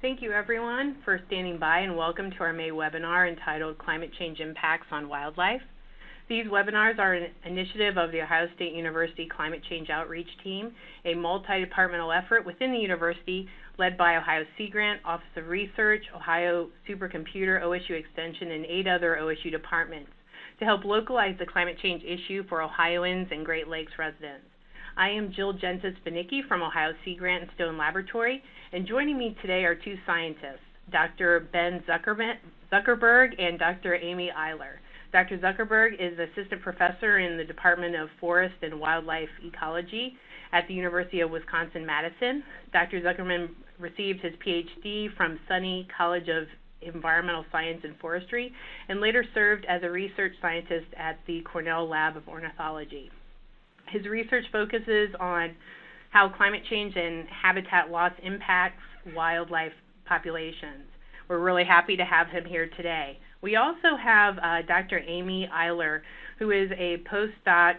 Thank you, everyone, for standing by, and welcome to our May webinar entitled Climate Change Impacts on Wildlife. These webinars are an initiative of the Ohio State University Climate Change Outreach Team, a multi-departmental effort within the university led by Ohio Sea Grant, Office of Research, Ohio Supercomputer, OSU Extension, and 8 other OSU departments to help localize the climate change issue for Ohioans and Great Lakes residents. I am Jill Gentis-Benicke from Ohio Sea Grant and Stone Laboratory, and joining me today are two scientists, Dr. Ben Zuckerberg and Dr. Amy Eiler. Dr. Zuckerberg is assistant professor in the Department of Forest and Wildlife Ecology at the University of Wisconsin-Madison. Dr. Zuckerberg received his PhD from SUNY College of Environmental Science and Forestry and later served as a research scientist at the Cornell Lab of Ornithology. His research focuses on how climate change and habitat loss impacts wildlife populations. We're really happy to have him here today. We also have Dr. Amy Eiler, who is a postdoc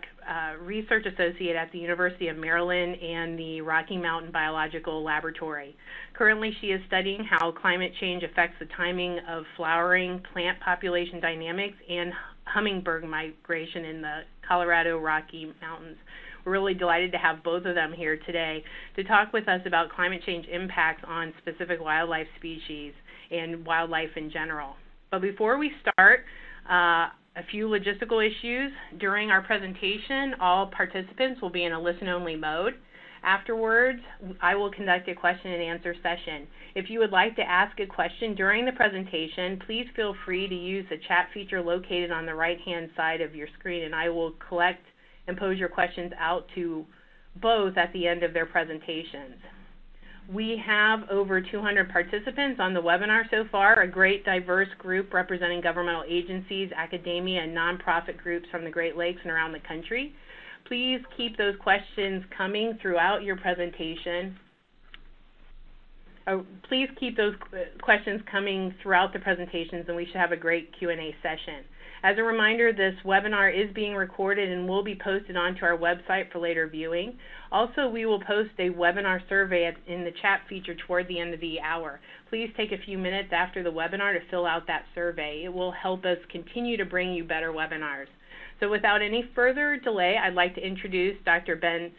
research associate at the University of Maryland and the Rocky Mountain Biological Laboratory. Currently, she is studying how climate change affects the timing of flowering plant population dynamics and hummingbird migration in the Colorado Rocky Mountains. We're really delighted to have both of them here today to talk with us about climate change impacts on specific wildlife species and wildlife in general. But before we start, a few logistical issues. During our presentation, all participants will be in a listen-only mode. Afterwards, I will conduct a question and answer session. If you would like to ask a question during the presentation, please feel free to use the chat feature located on the right-hand side of your screen, and I will collect and pose your questions out to both at the end of their presentations. We have over 200 participants on the webinar so far, a great diverse group representing governmental agencies, academia, and nonprofit groups from the Great Lakes and around the country. Please keep those questions coming throughout your presentation. Please keep those questions coming throughout the presentations, and we should have a great Q&A session. As a reminder, this webinar is being recorded and will be posted onto our website for later viewing. Also, we will post a webinar survey in the chat feature toward the end of the hour. Please take a few minutes after the webinar to fill out that survey. It will help us continue to bring you better webinars. So without any further delay, I'd like to introduce Dr. Ben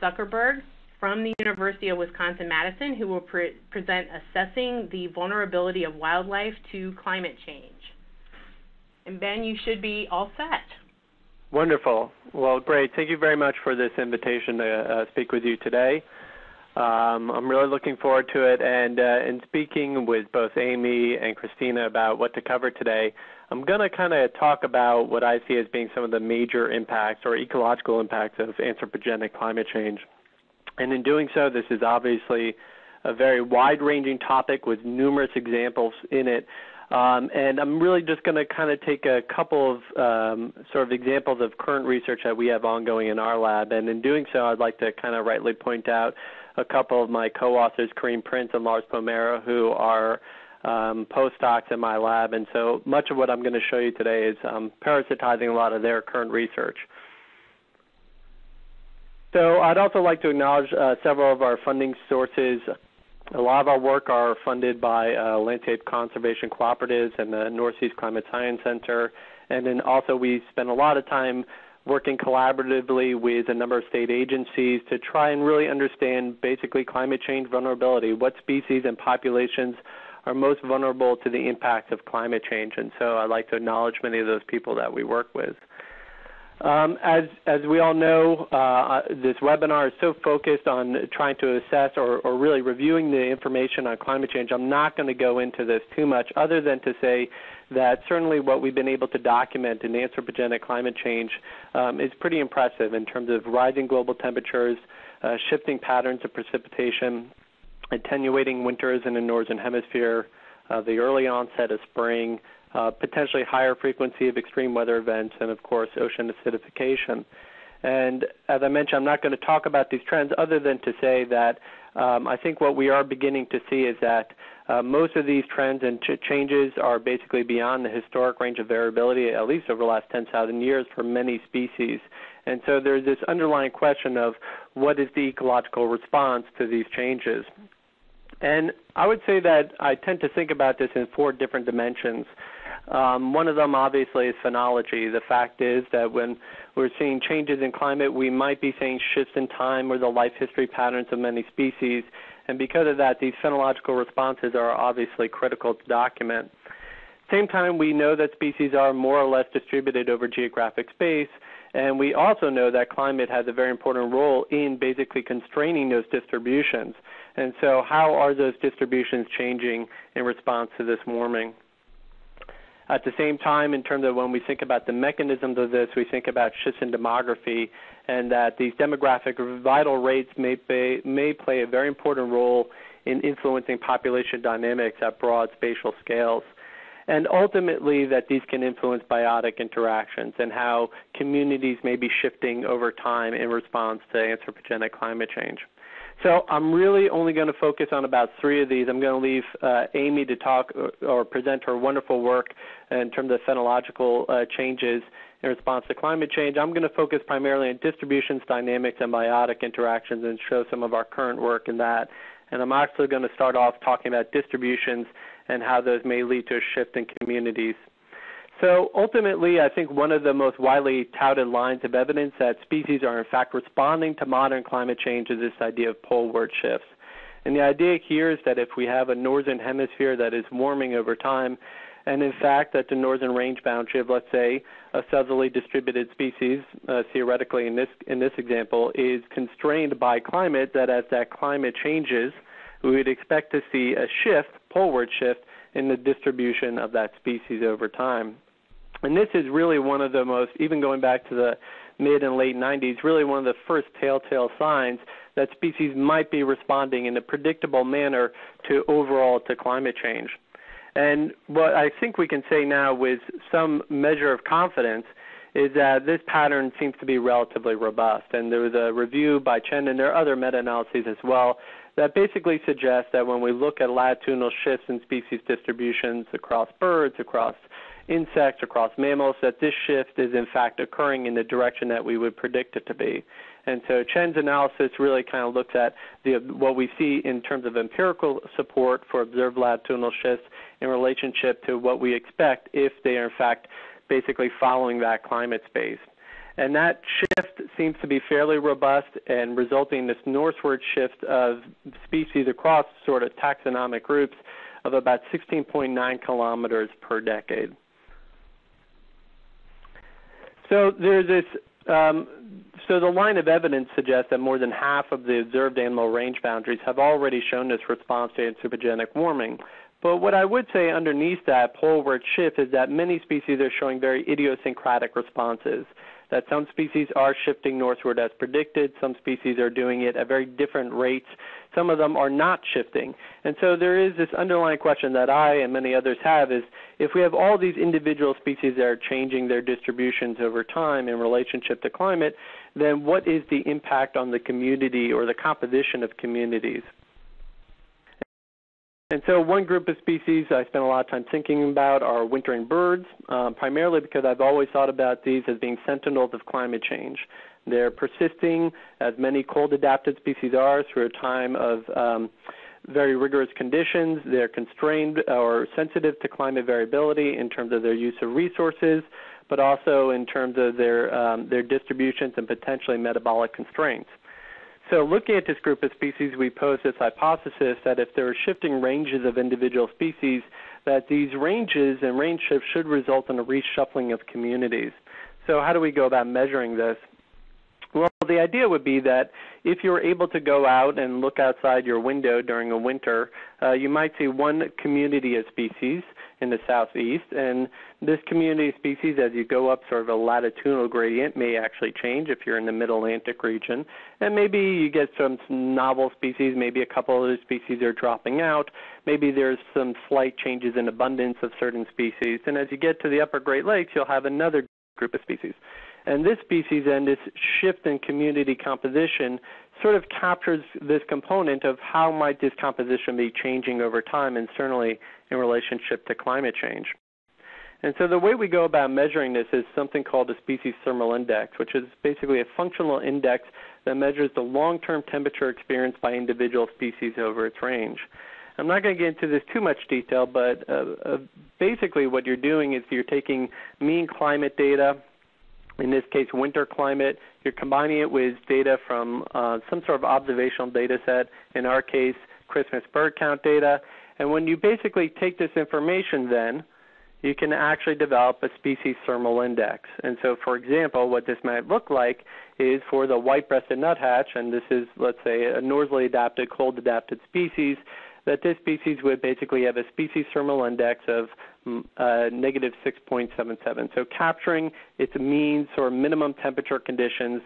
Zuckerberg from the University of Wisconsin-Madison, who will present Assessing the Vulnerability of Wildlife to Climate Change. And Ben, you should be all set. Wonderful. Well, great. Thank you very much for this invitation to speak with you today. I'm really looking forward to it, and in speaking with both Amy and Christina about what to cover today, I'm going to kind of talk about what I see as being some of the major impacts or ecological impacts of anthropogenic climate change. And in doing so, this is obviously a very wide-ranging topic with numerous examples in it. And I'm really just going to kind of take a couple of sort of examples of current research that we have ongoing in our lab. And in doing so, I'd like to kind of rightly point out a couple of my co-authors, Kareem Prince and Lars Pomera, who are postdocs in my lab. And so much of what I'm going to show you today is parasitizing a lot of their current research. So I'd also like to acknowledge several of our funding sources. A lot of our work are funded by Landscape Conservation Cooperatives and the Northeast Climate Science Center. And then also we spend a lot of time working collaboratively with a number of state agencies to try and really understand basically climate change vulnerability, what species and populations are most vulnerable to the impacts of climate change. And so I'd like to acknowledge many of those people that we work with. As we all know, this webinar is so focused on trying to assess or really reviewing the information on climate change. I'm not going to go into this too much other than to say that certainly what we've been able to document in anthropogenic climate change is pretty impressive in terms of rising global temperatures, shifting patterns of precipitation, attenuating winters in the northern hemisphere, the early onset of spring, potentially higher frequency of extreme weather events, and, of course, ocean acidification. And as I mentioned, I'm not going to talk about these trends other than to say that I think what we are beginning to see is that most of these trends and changes are basically beyond the historic range of variability, at least over the last 10,000 years for many species. And so there's this underlying question of what is the ecological response to these changes. And I would say that I tend to think about this in four different dimensions. One of them, obviously, is phenology. The fact is that when we're seeing changes in climate, we might be seeing shifts in time or the life history patterns of many species. And because of that, these phenological responses are obviously critical to document. At the same time, we know that species are more or less distributed over geographic space, and we also know that climate has a very important role in basically constraining those distributions. And so how are those distributions changing in response to this warming? At the same time, in terms of when we think about the mechanisms of this, we think about shifts in demography, and that these demographic vital rates may play a very important role in influencing population dynamics at broad spatial scales. And ultimately, that these can influence biotic interactions and how communities may be shifting over time in response to anthropogenic climate change. So I'm really only going to focus on about three of these. I'm going to leave Amy to talk or present her wonderful work in terms of phenological changes in response to climate change. I'm going to focus primarily on distributions, dynamics, and biotic interactions and show some of our current work in that. And I'm actually going to start off talking about distributions and how those may lead to a shift in communities. So ultimately, I think one of the most widely touted lines of evidence that species are in fact responding to modern climate change is this idea of poleward shifts. And the idea here is that if we have a northern hemisphere that is warming over time, and in fact that the northern range boundary of, let's say, a southerly distributed species, theoretically in this example, is constrained by climate, that as that climate changes, we would expect to see a shift, poleward shift, in the distribution of that species over time. And this is really one of the most, even going back to the mid and late 90s, really one of the first telltale signs that species might be responding in a predictable manner to climate change. And what I think we can say now with some measure of confidence is that this pattern seems to be relatively robust. And there was a review by Chen, and there are other meta-analyses as well, that basically suggests that when we look at latitudinal shifts in species distributions across birds, across insects, across mammals, that this shift is in fact occurring in the direction that we would predict it to be. And so Chen's analysis really kind of looks at what we see in terms of empirical support for observed latitudinal shifts in relationship to what we expect if they are in fact basically following that climate space. And that shift seems to be fairly robust and resulting in this northward shift of species across sort of taxonomic groups of about 16.9 kilometers per decade. So there's this, so the line of evidence suggests that more than half of the observed animal range boundaries have already shown this response to anthropogenic warming. But what I would say underneath that poleward shift is that many species are showing very idiosyncratic responses, that some species are shifting northward as predicted, some species are doing it at very different rates, some of them are not shifting. And so there is this underlying question that I and many others have is, if we have all these individual species that are changing their distributions over time in relationship to climate, then what is the impact on the community or the composition of communities? And so one group of species I spend a lot of time thinking about are wintering birds, primarily because I've always thought about these as being sentinels of climate change. They're persisting, as many cold-adapted species are, through a time of very rigorous conditions. They're constrained or sensitive to climate variability in terms of their use of resources, but also in terms of their distributions and potentially metabolic constraints. So looking at this group of species, we pose this hypothesis that if there are shifting ranges of individual species, that these ranges and range shifts should result in a reshuffling of communities. So how do we go about measuring this? Well, the idea would be that if you're able to go out and look outside your window during a winter, you might see one community of species in the southeast, and this community of species, as you go up sort of a latitudinal gradient, may actually change if you're in the mid-Atlantic region, and maybe you get some novel species, maybe a couple other species are dropping out, maybe there's some slight changes in abundance of certain species, and as you get to the upper Great Lakes, you'll have another group of species. And this species and this shift in community composition sort of captures this component of how might this composition be changing over time and certainly in relationship to climate change. And so the way we go about measuring this is something called the Species Thermal Index, which is basically a functional index that measures the long-term temperature experienced by individual species over its range. I'm not going to get into this too much detail, but basically what you're doing is you're taking mean climate data, in this case winter climate, you're combining it with data from some sort of observational data set, in our case Christmas bird count data, and when you basically take this information then, you can actually develop a species thermal index. And so, for example, what this might look like is for the white-breasted nuthatch, and this is, let's say, a noisily adapted, cold-adapted species, that this species would basically have a species thermal index of negative 6.77. So capturing its mean or minimum temperature conditions,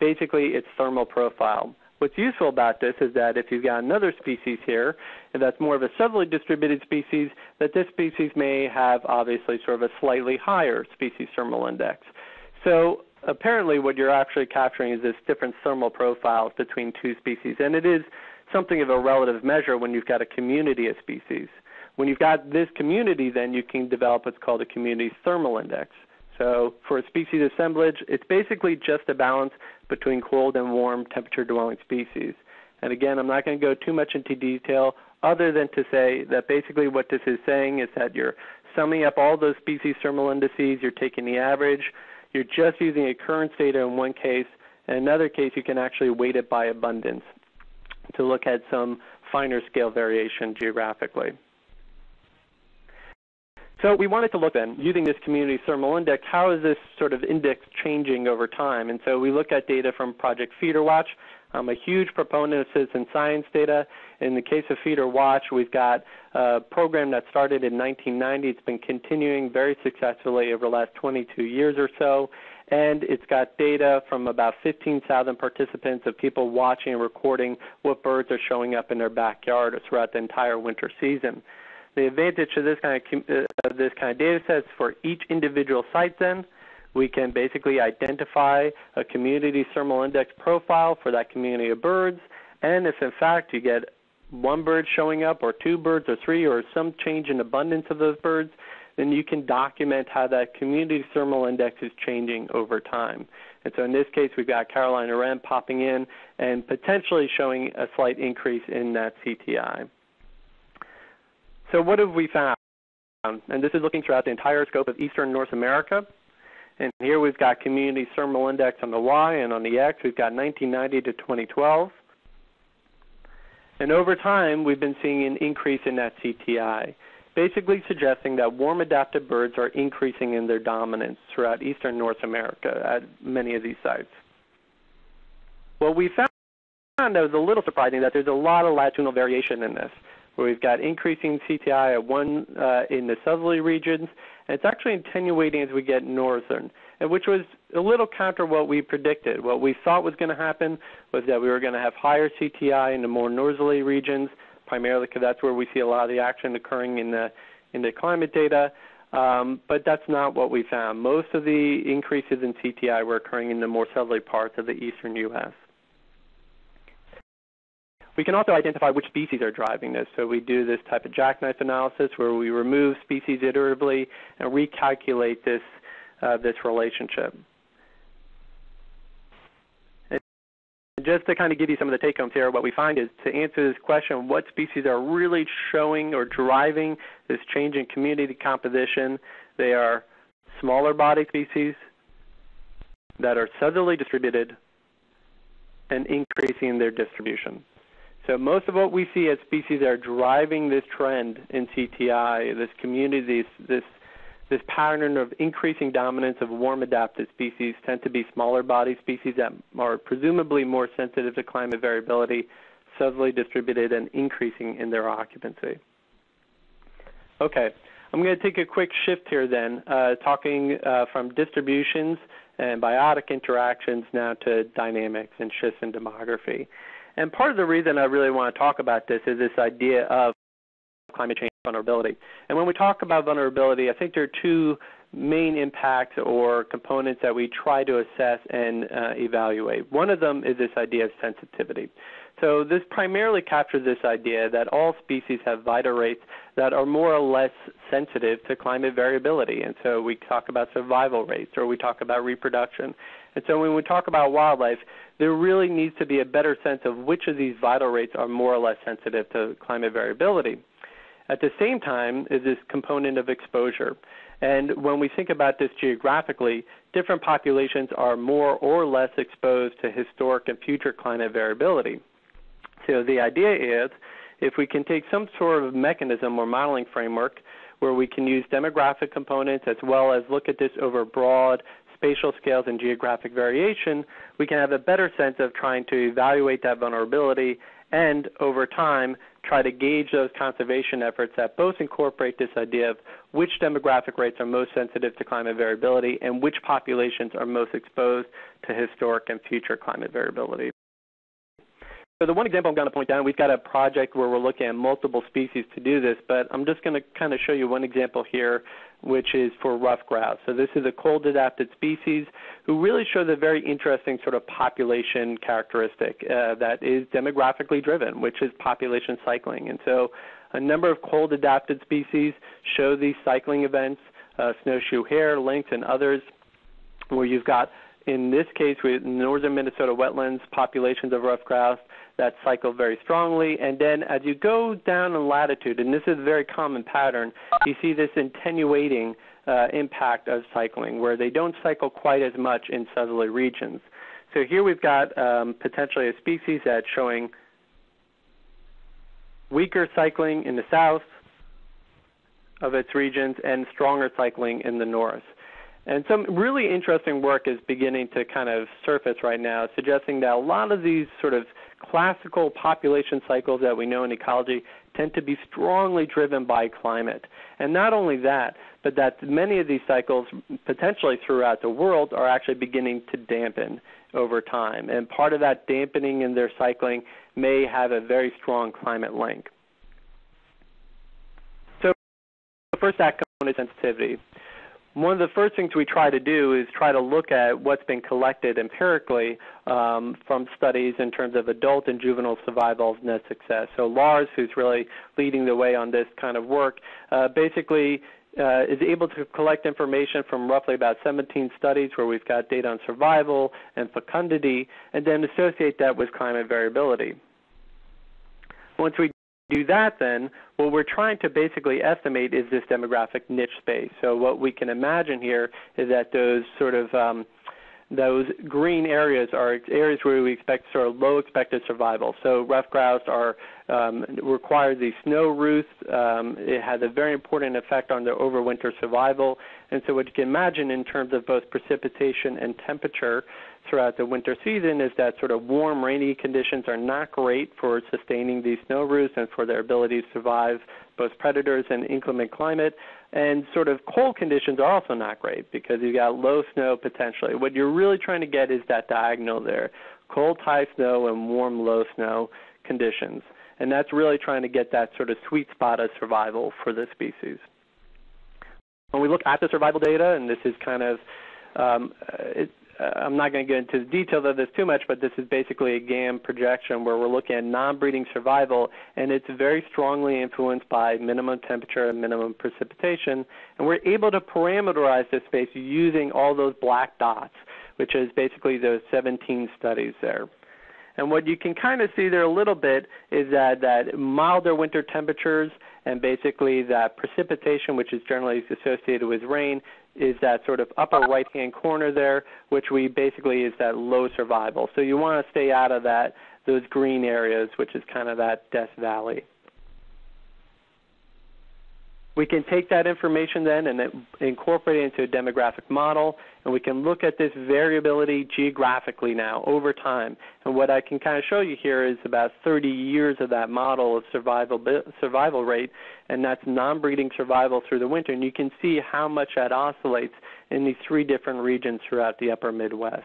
basically its thermal profile. What's useful about this is that if you've got another species here, and that's more of a subtly distributed species, that this species may have obviously sort of a slightly higher species thermal index. So apparently what you're actually capturing is this different thermal profile between two species, and it is something of a relative measure when you've got a community of species. When you've got this community, then you can develop what's called a community thermal index. So for a species assemblage, it's basically just a balance between cold and warm temperature-dwelling species. And again, I'm not going to go too much into detail other than to say that basically what this is saying is that you're summing up all those species thermal indices, you're taking the average, you're just using occurrence data in one case, and in another case you can actually weight it by abundance to look at some finer scale variation geographically. So we wanted to look then, using this community thermal index, how is this sort of index changing over time? And so we looked at data from Project FeederWatch. I'm a huge proponent of citizen science data. In the case of FeederWatch, we've got a program that started in 1990. It's been continuing very successfully over the last 22 years or so. And it's got data from about 15,000 participants of people watching and recording what birds are showing up in their backyard throughout the entire winter season. The advantage of this kind of data sets for each individual site then, we can basically identify a community thermal index profile for that community of birds, and if in fact you get one bird showing up or two birds or three or some change in abundance of those birds, then you can document how that community thermal index is changing over time. And so in this case, we've got Carolina Wren popping in and potentially showing a slight increase in that CTI. So what have we found? And this is looking throughout the entire scope of Eastern North America. And here we've got community thermal index on the Y, and on the X we've got 1990 to 2012. And over time, we've been seeing an increase in that CTI, basically suggesting that warm adapted birds are increasing in their dominance throughout Eastern North America at many of these sites. What we found that was a little surprising, that there's a lot of latitudinal variation in this, where we've got increasing CTI at one in the southerly regions, and it's actually attenuating as we get northern, and which was a little counter what we predicted. What we thought was going to happen was that we were going to have higher CTI in the more northerly regions, primarily because that's where we see a lot of the action occurring in the climate data, but that's not what we found. Most of the increases in CTI were occurring in the more southerly parts of the eastern U.S. We can also identify which species are driving this. So we do this type of jackknife analysis where we remove species iteratively and recalculate this relationship. And just to kind of give you some of the take-homes here, what we find is to answer this question, what species are really showing or driving this change in community composition, they are smaller body species that are southerly distributed and increasing their distribution. So most of what we see as species are driving this trend in CTI, this community, this pattern of increasing dominance of warm adapted species tend to be smaller body species that are presumably more sensitive to climate variability, southerly distributed, and increasing in their occupancy. Okay, I'm going to take a quick shift here then, talking from distributions and biotic interactions now to dynamics and shifts in demography. And part of the reason I really want to talk about this is this idea of climate change vulnerability. And when we talk about vulnerability, I think there are two main impacts or components that we try to assess and evaluate. One of them is this idea of sensitivity. So this primarily captures this idea that all species have vital rates that are more or less sensitive to climate variability. And so we talk about survival rates, or we talk about reproduction. And so when we talk about wildlife, there really needs to be a better sense of which of these vital rates are more or less sensitive to climate variability. At the same time is this component of exposure. And when we think about this geographically, different populations are more or less exposed to historic and future climate variability. So the idea is, if we can take some sort of mechanism or modeling framework where we can use demographic components as well as look at this over broad spatial scales and geographic variation, we can have a better sense of trying to evaluate that vulnerability and, over time, try to gauge those conservation efforts that both incorporate this idea of which demographic rates are most sensitive to climate variability and which populations are most exposed to historic and future climate variability. So the one example I'm going to point out, we've got a project where we're looking at multiple species to do this, but I'm just going to kind of show you one example here, which is for rough grouse. So this is a cold-adapted species who really shows a very interesting sort of population characteristic that is demographically driven, which is population cycling. And so a number of cold-adapted species show these cycling events, snowshoe hare, lynx, and others, where you've got, in this case, with northern Minnesota wetlands, populations of rough grouse that cycle very strongly. And then as you go down in latitude, and this is a very common pattern, you see this attenuating impact of cycling, where they don't cycle quite as much in southerly regions. So here we've got potentially a species that's showing weaker cycling in the south of its regions and stronger cycling in the north. And some really interesting work is beginning to kind of surface right now, suggesting that a lot of these sort of classical population cycles that we know in ecology tend to be strongly driven by climate. And not only that, but that many of these cycles, potentially throughout the world, are actually beginning to dampen over time. And part of that dampening in their cycling may have a very strong climate link. So first, that component of sensitivity. One of the first things we try to do is try to look at what's been collected empirically from studies in terms of adult and juvenile survival of net success. So Lars, who's really leading the way on this kind of work, basically is able to collect information from roughly about 17 studies where we've got data on survival and fecundity, and then associate that with climate variability. Once we do that, then what we're trying to basically estimate is this demographic niche space. So what we can imagine here is that those sort of those green areas are areas where we expect sort of low expected survival. So rough grouse are requires these snow roosts. It has a very important effect on their overwinter survival. And so what you can imagine in terms of both precipitation and temperature throughout the winter season is that sort of warm, rainy conditions are not great for sustaining these snow roosts and for their ability to survive both predators and inclement climate. And sort of cold conditions are also not great because you've got low snow potentially. What you're really trying to get is that diagonal there, cold, high snow and warm, low snow conditions. And that's really trying to get that sort of sweet spot of survival for the species. When we look at the survival data, and this is kind of, I'm not going to get into the details of this too much, but this is basically a GAM projection where we're looking at non-breeding survival, and it's very strongly influenced by minimum temperature and minimum precipitation. And we're able to parameterize this space using all those black dots, which is basically those 17 studies there. And what you can kind of see there a little bit is that milder winter temperatures and basically that precipitation, which is generally associated with rain, is that sort of upper right-hand corner there, which we basically is that low survival. So you want to stay out of that, those green areas, which is kind of that Death Valley. We can take that information then and incorporate it into a demographic model, and we can look at this variability geographically now over time. And what I can kind of show you here is about 30 years of that model of survival rate, and that's non-breeding survival through the winter. And you can see how much that oscillates in these three different regions throughout the upper Midwest.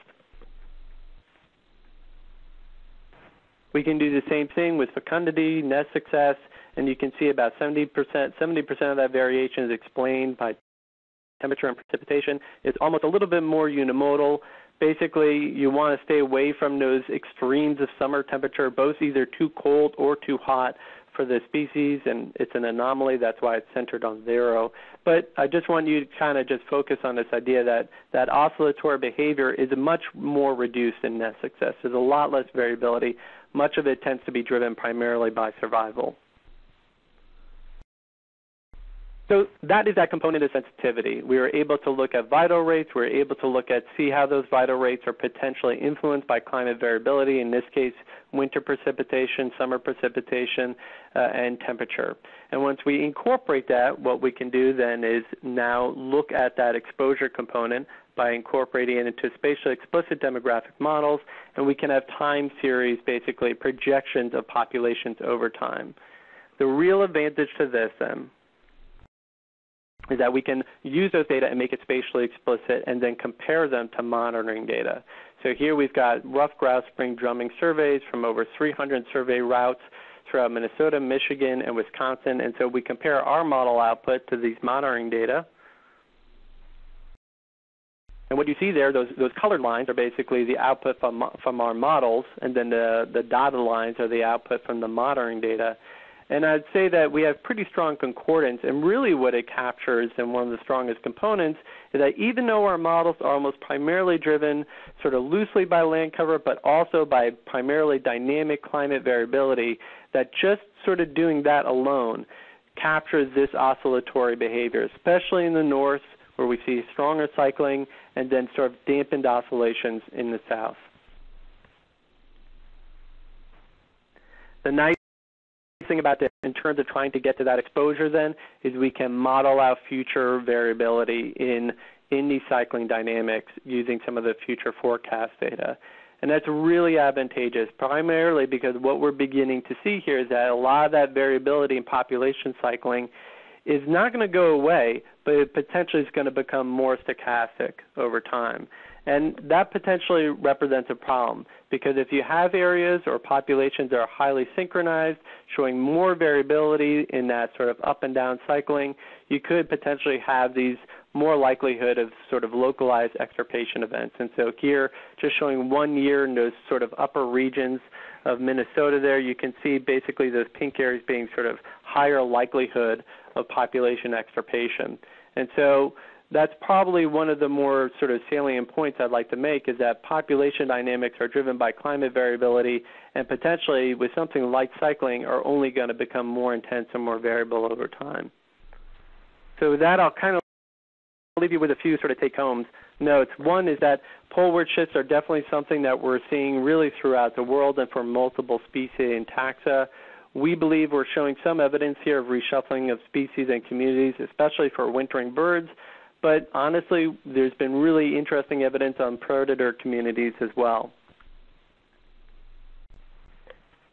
We can do the same thing with fecundity, nest success, and you can see about 70% of that variation is explained by temperature and precipitation is almost a little bit more unimodal. Basically, you want to stay away from those extremes of summer temperature, both either too cold or too hot for the species, and it's an anomaly. That's why it's centered on zero. But I just want you to kind of just focus on this idea that that oscillatory behavior is much more reduced in nest success. There's a lot less variability. Much of it tends to be driven primarily by survival. So that is that component of sensitivity. We were able to look at vital rates. We were able to look at, see how those vital rates are potentially influenced by climate variability, in this case, winter precipitation, summer precipitation, and temperature. And once we incorporate that, what we can do then is now look at that exposure component by incorporating it into spatially explicit demographic models, and we can have time series, basically projections of populations over time. The real advantage to this, then, is that we can use those data and make it spatially explicit and then compare them to monitoring data. So here we've got rough grouse spring drumming surveys from over 300 survey routes throughout Minnesota, Michigan, and Wisconsin. And so we compare our model output to these monitoring data. And what you see there, those colored lines are basically the output from our models, and then the dotted lines are the output from the monitoring data. And I'd say that we have pretty strong concordance, and really what it captures, and one of the strongest components, is that even though our models are almost primarily driven sort of loosely by land cover, but also by primarily dynamic climate variability, that just sort of doing that alone captures this oscillatory behavior, especially in the north where we see stronger cycling and then sort of dampened oscillations in the south. The nice thing about this, in terms of trying to get to that exposure then, is we can model out future variability in these cycling dynamics using some of the future forecast data. And that's really advantageous, primarily because what we're beginning to see here is that a lot of that variability in population cycling is not going to go away, but it potentially is going to become more stochastic over time. And that potentially represents a problem, because if you have areas or populations that are highly synchronized, showing more variability in that sort of up and down cycling, you could potentially have these more likelihood of sort of localized extirpation events. And so here, just showing 1 year in those sort of upper regions of Minnesota there, you can see basically those pink areas being sort of higher likelihood of population extirpation. And so that's probably one of the more sort of salient points I'd like to make, is that population dynamics are driven by climate variability, and potentially with something like cycling are only going to become more intense and more variable over time. So with that, I'll kind of leave you with a few sort of take-home notes. One is that poleward shifts are definitely something that we're seeing really throughout the world and for multiple species and taxa. We believe we're showing some evidence here of reshuffling of species and communities, especially for wintering birds. But honestly, there's been really interesting evidence on predator communities as well.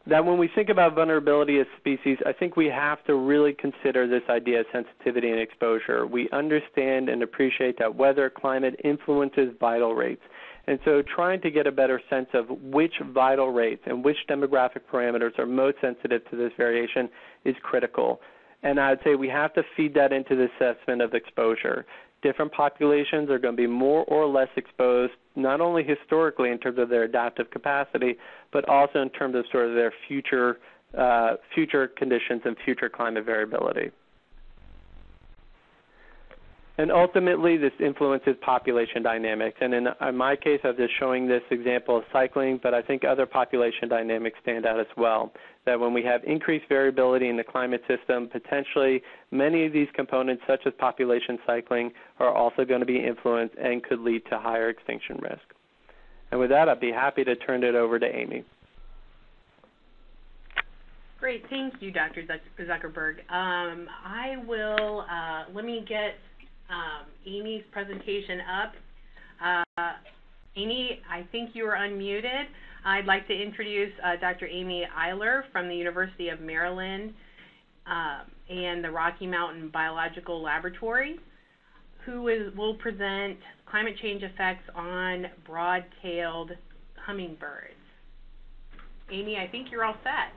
That when we think about vulnerability as species, I think we have to really consider this idea of sensitivity and exposure. We understand and appreciate that weather, climate influences vital rates. And so trying to get a better sense of which vital rates and which demographic parameters are most sensitive to this variation is critical. And I'd say we have to feed that into the assessment of exposure. Different populations are going to be more or less exposed, not only historically in terms of their adaptive capacity, but also in terms of sort of their future conditions and future climate variability. And ultimately, this influences population dynamics. And in my case, I'm just showing this example of cycling, but I think other population dynamics stand out as well, that when we have increased variability in the climate system, potentially many of these components, such as population cycling, are also going to be influenced and could lead to higher extinction risk. And with that, I'd be happy to turn it over to Amy. Great. Thank you, Dr. Zuckerberg. I will let me get Amy's presentation up. Amy, I think you are unmuted. I'd like to introduce Dr. Amy Eiler from the University of Maryland and the Rocky Mountain Biological Laboratory, who will present climate change effects on broad-tailed hummingbirds. Amy, I think you're all set.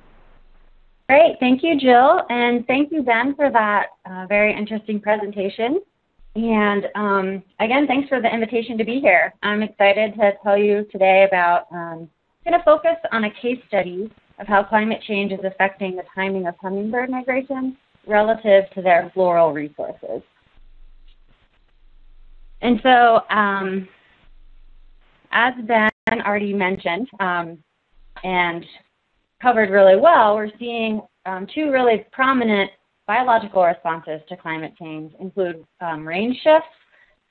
Great. Thank you, Jill, and thank you, Ben, for that very interesting presentation. And again, thanks for the invitation to be here. I'm excited to tell you today about, I'm going to focus on a case study of how climate change is affecting the timing of hummingbird migration relative to their floral resources. And so, as Ben already mentioned and covered really well, we're seeing two really prominent biological responses to climate change include range shifts,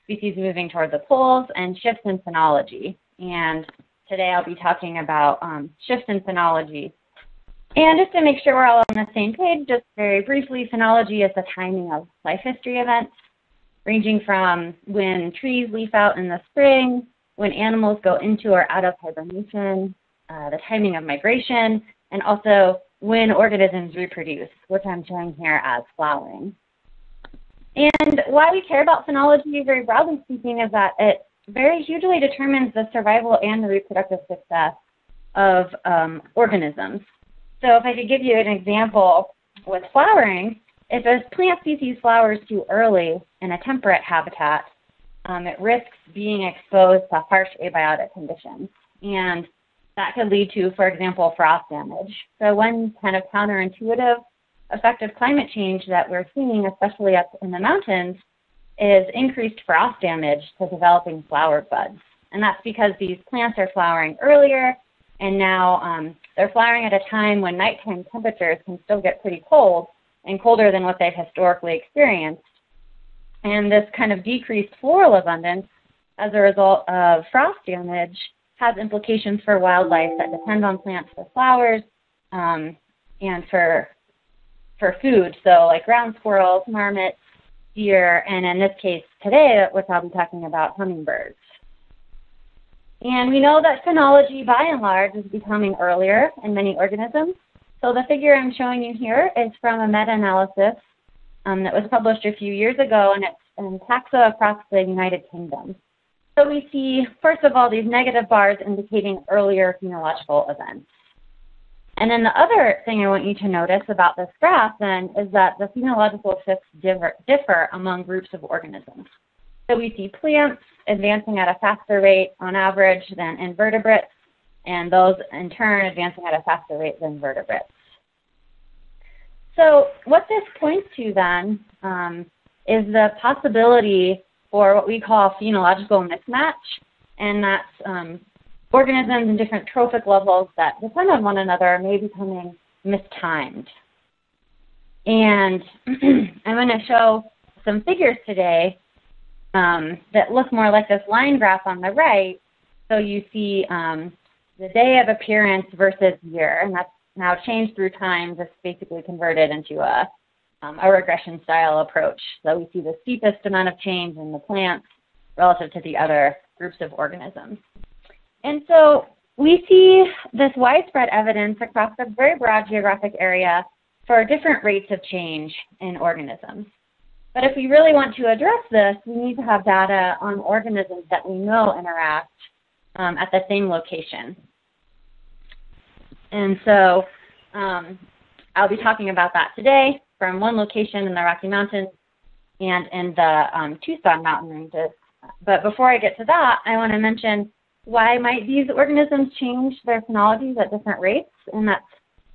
species moving toward the poles, and shifts in phenology. And today I'll be talking about shifts in phenology. And just to make sure we're all on the same page, just very briefly, phenology is the timing of life history events, ranging from when trees leaf out in the spring, when animals go into or out of hibernation, the timing of migration, and also when organisms reproduce, which I'm showing here as flowering. And why we care about phenology, very broadly speaking, is that it very hugely determines the survival and the reproductive success of organisms. So if I could give you an example with flowering, if a plant species flowers too early in a temperate habitat, it risks being exposed to harsh abiotic conditions. And that could lead to, for example, frost damage. So one kind of counterintuitive effect of climate change that we're seeing, especially up in the mountains, is increased frost damage to developing flower buds. And that's because these plants are flowering earlier, and now they're flowering at a time when nighttime temperatures can still get pretty cold, and colder than what they've historically experienced. And this kind of decreased floral abundance as a result of frost damage has implications for wildlife that depend on plants for flowers and for food. So like ground squirrels, marmots, deer, and in this case today, which I'll be talking about, hummingbirds. And we know that phenology by and large is becoming earlier in many organisms. So the figure I'm showing you here is from a meta-analysis that was published a few years ago, and it's in taxa across the United Kingdom. So we see, first of all, these negative bars indicating earlier phenological events. And then the other thing I want you to notice about this graph, then, is that the phenological shifts differ among groups of organisms. So we see plants advancing at a faster rate on average than invertebrates, and those in turn advancing at a faster rate than vertebrates. So what this points to then is the possibility for what we call phenological mismatch, and that's organisms in different trophic levels that depend on one another may be becoming mistimed. And I'm going to show some figures today that look more like this line graph on the right. So you see the day of appearance versus year, and that's now changed through time, just basically converted into a regression style approach. So we see the steepest amount of change in the plants relative to the other groups of organisms. And so we see this widespread evidence across a very broad geographic area for different rates of change in organisms. But if we really want to address this, we need to have data on organisms that we know interact at the same location. And so I'll be talking about that today from one location in the Rocky Mountains and in the Tucson mountain ranges. But before I get to that, I want to mention why might these organisms change their phenologies at different rates, and that's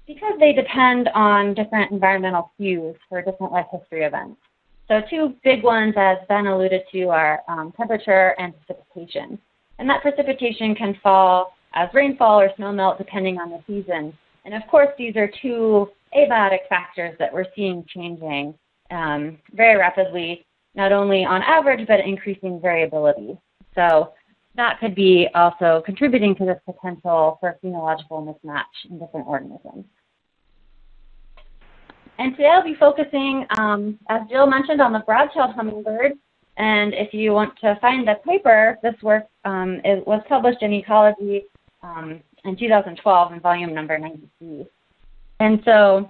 because they depend on different environmental cues for different life history events. So two big ones, as Ben alluded to, are temperature and precipitation. And that precipitation can fall as rainfall or snowmelt, depending on the season. And of course, these are two abiotic factors that we're seeing changing very rapidly, not only on average, but increasing variability. So that could be also contributing to this potential for phenological mismatch in different organisms. And today I'll be focusing, as Jill mentioned, on the broad-tailed hummingbird. And if you want to find the paper, this work it was published in Ecology in 2012 in volume number 93. And so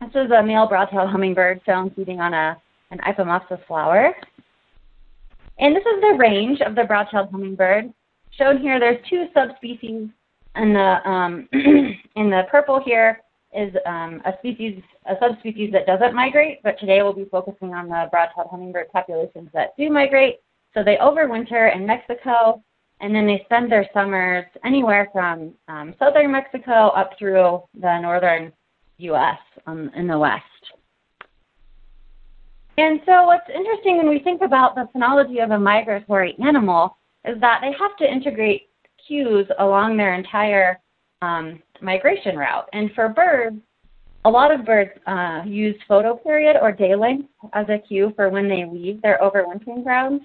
this is a male broad-tailed hummingbird found feeding on an Ipomopsis flower. And this is the range of the broad-tailed hummingbird. Shown here, there's two subspecies in the purple here is a subspecies that doesn't migrate, but today we'll be focusing on the broad-tailed hummingbird populations that do migrate. So they overwinter in Mexico, and then they spend their summers anywhere from southern Mexico up through the northern U.S. In the west. And so what's interesting when we think about the phenology of a migratory animal is that they have to integrate cues along their entire migration route. And for birds, a lot of birds use photoperiod or day length as a cue for when they leave their overwintering grounds.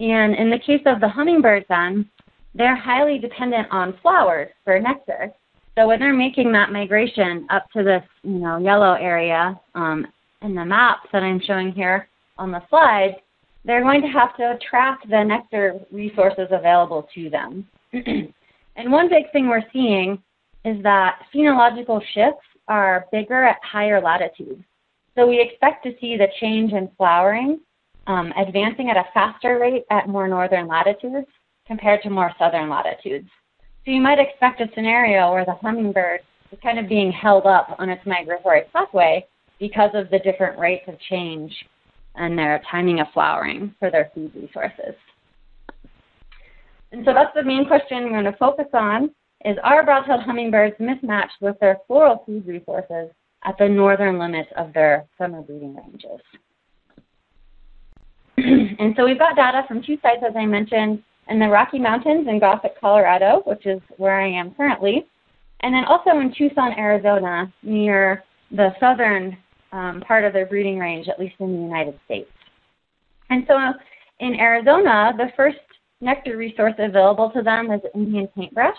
And in the case of the hummingbirds, then, they're highly dependent on flowers for nectar. So when they're making that migration up to this, yellow area in the map that I'm showing here on the slide, they're going to have to track the nectar resources available to them. And one big thing we're seeing is that phenological shifts are bigger at higher latitudes. So we expect to see the change in flowering advancing at a faster rate at more northern latitudes compared to more southern latitudes. So you might expect a scenario where the hummingbird is kind of being held up on its migratory pathway because of the different rates of change and their timing of flowering for their food resources. And so that's the main question we're going to focus on, is are broad-tailed hummingbirds mismatched with their floral food resources at the northern limits of their summer breeding ranges? And so we've got data from two sites, as I mentioned, in the Rocky Mountains in Gothic, Colorado, which is where I am currently, and then also in Tucson, Arizona, near the southern part of their breeding range, at least in the United States. And so in Arizona, the first nectar resource available to them is Indian paintbrush,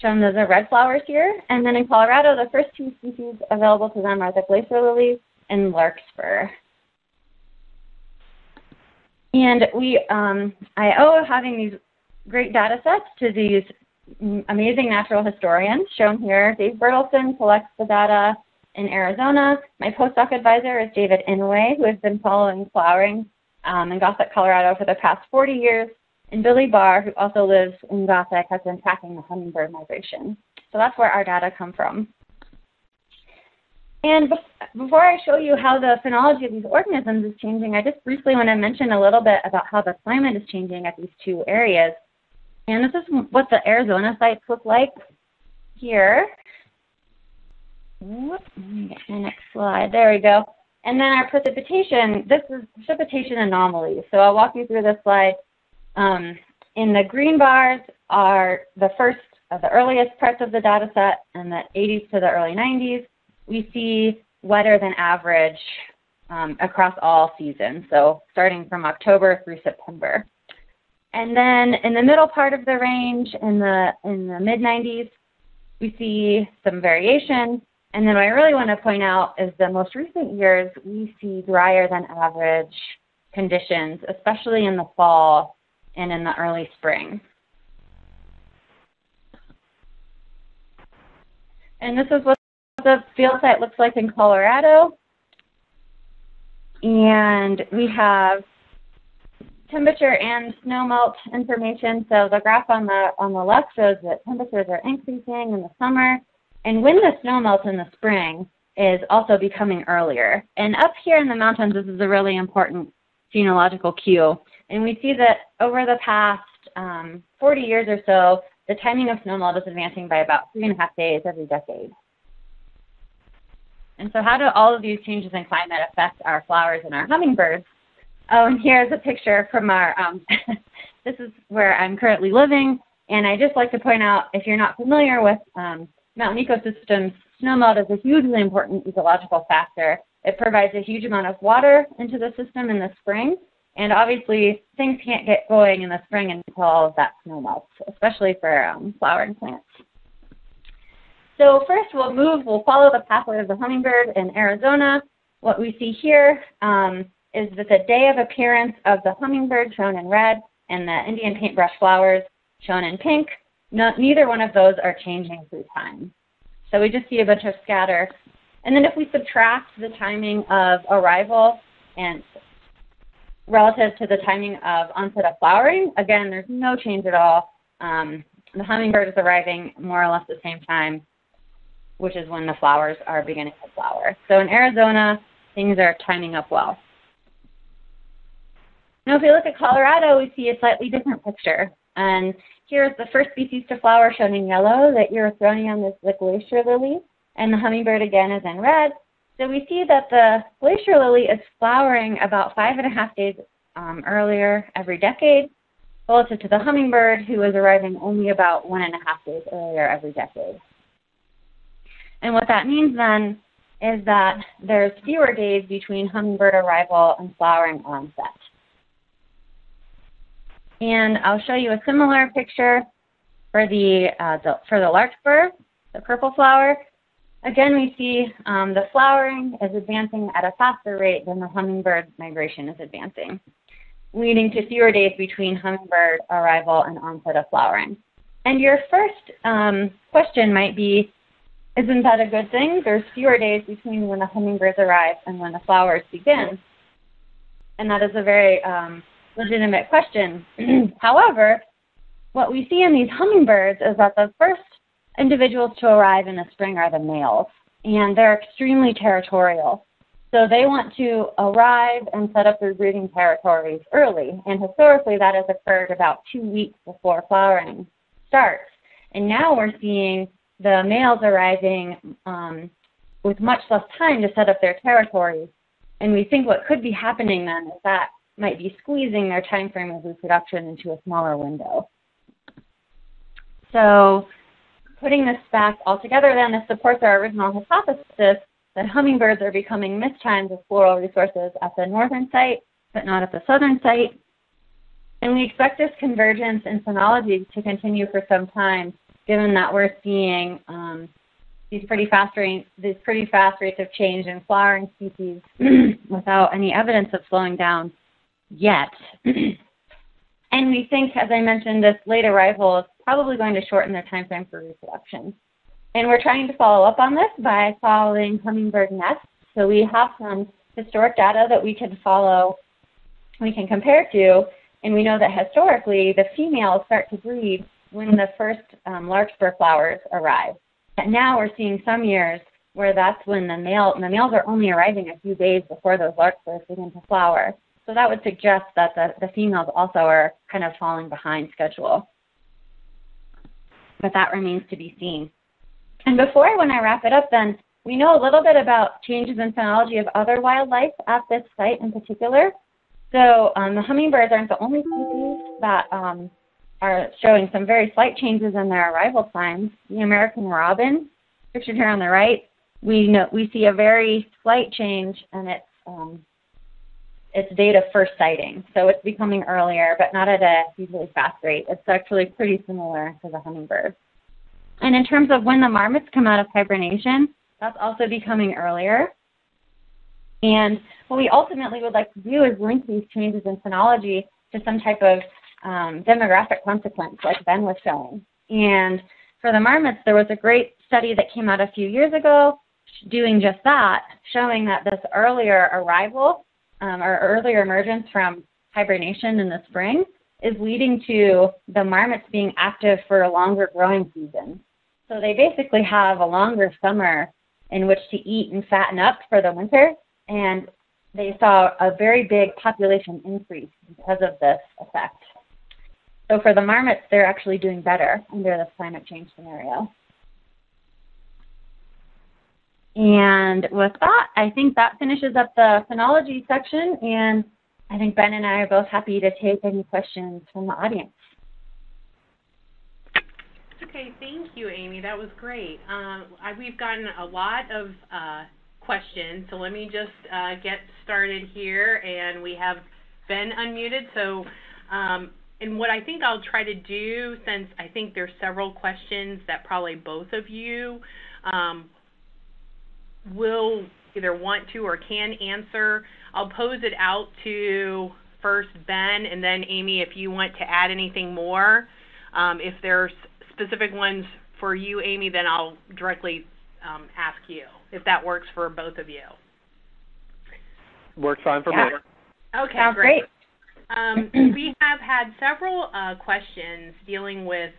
shown as the red flowers here. And then in Colorado, the first two species available to them are the glacier lilies and larkspur. And I owe having these great data sets to these amazing natural historians shown here. Dave Bertelsen collects the data in Arizona. My postdoc advisor is David Inouye, who has been following flowering in Gothic, Colorado for the past 40 years. And Billy Barr, who also lives in Gothic, has been tracking the hummingbird migration. So that's where our data come from. And before I show you how the phenology of these organisms is changing, I just briefly want to mention a little bit about how the climate is changing at these two areas. And this is what the Arizona sites look like here. Oops, let me get my next slide. There we go. And then our precipitation, this is precipitation anomalies. So I'll walk you through this slide. In the green bars are the first of the earliest parts of the data set, and the 80s to the early 90s. We see wetter than average across all seasons, so starting from October through September. And then in the middle part of the range, in the mid-90s, we see some variation. And then what I really want to point out is the most recent years, we see drier than average conditions, especially in the fall and in the early spring. And this is what the field site looks like in Colorado, and we have temperature and snow melt information. So the graph on the left shows that temperatures are increasing in the summer, and when the snow melt in the spring is also becoming earlier. And up here in the mountains, this is a really important phenological cue, and we see that over the past 40 years or so, the timing of snow melt is advancing by about 3.5 days every decade. And so how do all of these changes in climate affect our flowers and our hummingbirds? Oh, and here's a picture from our, this is where I'm currently living, and I just like to point out, if you're not familiar with mountain ecosystems, snowmelt is a hugely important ecological factor. It provides a huge amount of water into the system in the spring, and obviously things can't get going in the spring until all of that snow melts, especially for flowering plants. So first we'll follow the pathway of the hummingbird in Arizona. What we see here is that the day of appearance of the hummingbird, shown in red, and the Indian paintbrush flowers, shown in pink, neither one of those are changing through time. So we just see a bunch of scatter. And then if we subtract the timing of arrival and relative to the timing of onset of flowering, again, there's no change at all. The hummingbird is arriving more or less at the same time which is when the flowers are beginning to flower. So in Arizona, things are timing up well. Now, if we look at Colorado, we see a slightly different picture. And here's the first species to flower shown in yellow. The Erythronium is the glacier lily, and the hummingbird again is in red. So we see that the glacier lily is flowering about 5.5 days earlier every decade, relative to the hummingbird, who is arriving only about 1.5 days earlier every decade. And what that means then is that there's fewer days between hummingbird arrival and flowering onset. And I'll show you a similar picture for the larkspur, the purple flower. Again, we see the flowering is advancing at a faster rate than the hummingbird migration is advancing, leading to fewer days between hummingbird arrival and onset of flowering. And your first question might be, isn't that a good thing? There's fewer days between when the hummingbirds arrive and when the flowers begin. And that is a very legitimate question. However, what we see in these hummingbirds is that the first individuals to arrive in the spring are the males, and they're extremely territorial. So they want to arrive and set up their breeding territories early, and historically that has occurred about 2 weeks before flowering starts. And now we're seeing the males arriving with much less time to set up their territories, and we think what could be happening then is that might be squeezing their time frame of reproduction into a smaller window. So putting this back all together then, this supports our original hypothesis that hummingbirds are becoming mistimed with floral resources at the northern site, but not at the southern site. And we expect this convergence in phenology to continue for some time, given that we're seeing these pretty fast rates of change in flowering species without any evidence of slowing down yet. And we think, as I mentioned, this late arrival is probably going to shorten their time frame for reproduction. And we're trying to follow up on this by following hummingbird nests. So we have some historic data that we can follow, we can compare to, and we know that historically the females start to breed when the first larkspur flowers arrive. And now we're seeing some years where that's when the males are only arriving a few days before those larkspurs begin to flower. So that would suggest that the females also are kind of falling behind schedule. But that remains to be seen. And when I wrap it up then, we know a little bit about changes in phenology of other wildlife at this site in particular. So the hummingbirds aren't the only species that are showing some very slight changes in their arrival times. The American robin, pictured here on the right, we see a very slight change in its date of first sighting. So it's becoming earlier, but not at a hugely fast rate. It's actually pretty similar to the hummingbird. And in terms of when the marmots come out of hibernation, that's also becoming earlier. And what we ultimately would like to do is link these changes in phenology to some type of demographic consequence, like Ben was showing. And for the marmots, there was a great study that came out a few years ago doing just that, showing that this earlier arrival or earlier emergence from hibernation in the spring is leading to the marmots being active for a longer growing season. So they basically have a longer summer in which to eat and fatten up for the winter, and they saw a very big population increase because of this effect. So for the marmots, they're actually doing better under this climate change scenario. And with that, I think that finishes up the phenology section, and I think Ben and I are both happy to take any questions from the audience. Okay, thank you, Amy. That was great. We've gotten a lot of questions, so let me just get started here, and we have Ben unmuted. So, and what I think I'll try to do, since I think there's several questions that probably both of you will either want to or can answer, I'll pose it out to first Ben, and then Amy, if you want to add anything more. If there's specific ones for you, Amy, then I'll directly ask you, if that works for both of you. Works fine for me. Okay, Sounds great. We have had several questions dealing with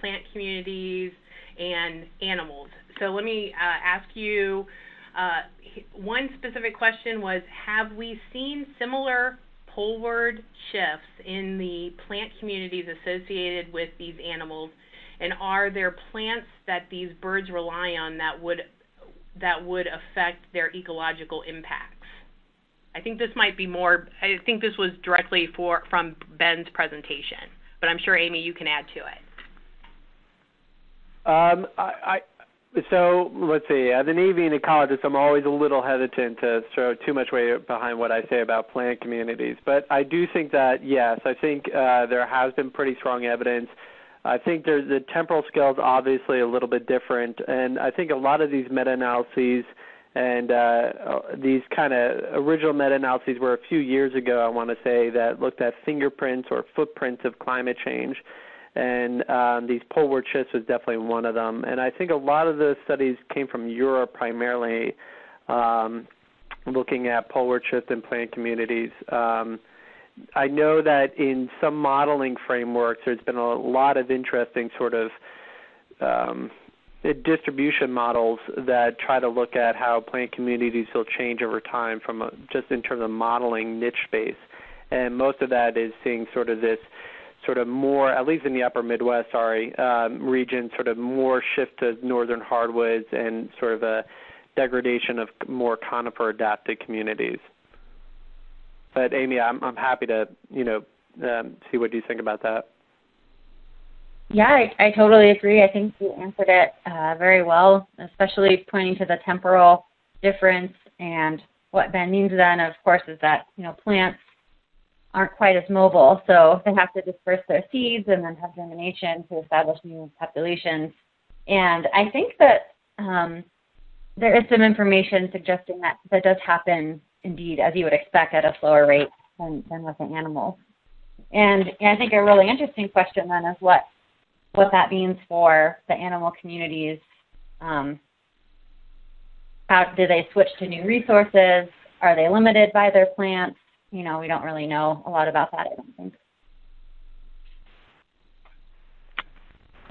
plant communities and animals. So let me ask you, one specific question was, have we seen similar poleward shifts in the plant communities associated with these animals, and are there plants that these birds rely on that would affect their ecological impacts? I think this might be more, I think this was directly from Ben's presentation, but I'm sure, Amy, you can add to it. So let's see. As an avian ecologist, I'm always a little hesitant to throw too much weight behind what I say about plant communities. But I do think that, yes, I think there has been pretty strong evidence. I think the temporal scale is obviously a little bit different. And I think a lot of these meta-analyses and these kind of original meta-analyses were a few years ago, I want to say, that looked at fingerprints or footprints of climate change. And these poleward shifts was definitely one of them. And I think a lot of the studies came from Europe primarily, looking at poleward shift in plant communities. I know that in some modeling frameworks, there's been a lot of interesting sort of distribution models that try to look at how plant communities will change over time from just in terms of modeling niche space. And most of that is seeing sort of this sort of more, at least in the upper Midwest, region, sort of more shift to northern hardwoods and sort of a degradation of more conifer-adapted communities. But Amy, I'm happy to, see what you think about that. Yeah, I totally agree. I think you answered it very well, especially pointing to the temporal difference. And what Ben means then, of course, is that, plants aren't quite as mobile, so they have to disperse their seeds and then have germination to establish new populations. And I think that there is some information suggesting that that does happen, indeed, as you would expect, at a slower rate than with an animal. And I think a really interesting question then is what that means for the animal communities. How do they switch to new resources? Are they limited by their plants? We don't really know a lot about that, I don't think.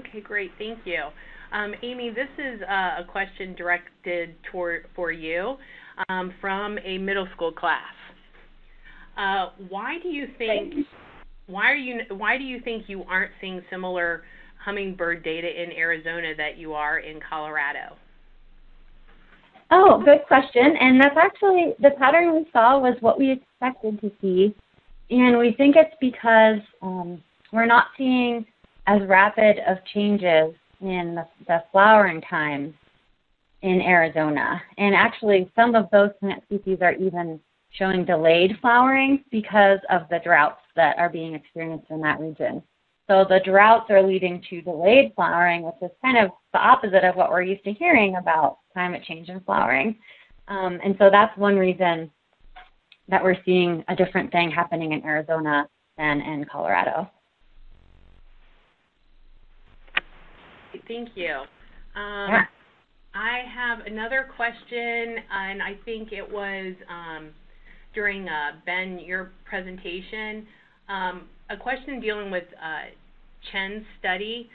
Okay, great, thank you. Amy, this is a question directed for you from a middle school class. Why do you think you aren't seeing similar hummingbird data in Arizona that you are in Colorado? Oh, good question. And that's actually the pattern we saw was what we expected to see. And we think it's because we're not seeing as rapid of changes in the flowering times in Arizona. And actually, some of those plant species are even showing delayed flowering because of the droughts that are being experienced in that region. So the droughts are leading to delayed flowering, which is kind of the opposite of what we're used to hearing about climate change and flowering. And so that's one reason that we're seeing a different thing happening in Arizona than in Colorado. Thank you. Yeah. I have another question, and I think it was during, Ben, your presentation, a question dealing with Chen's study.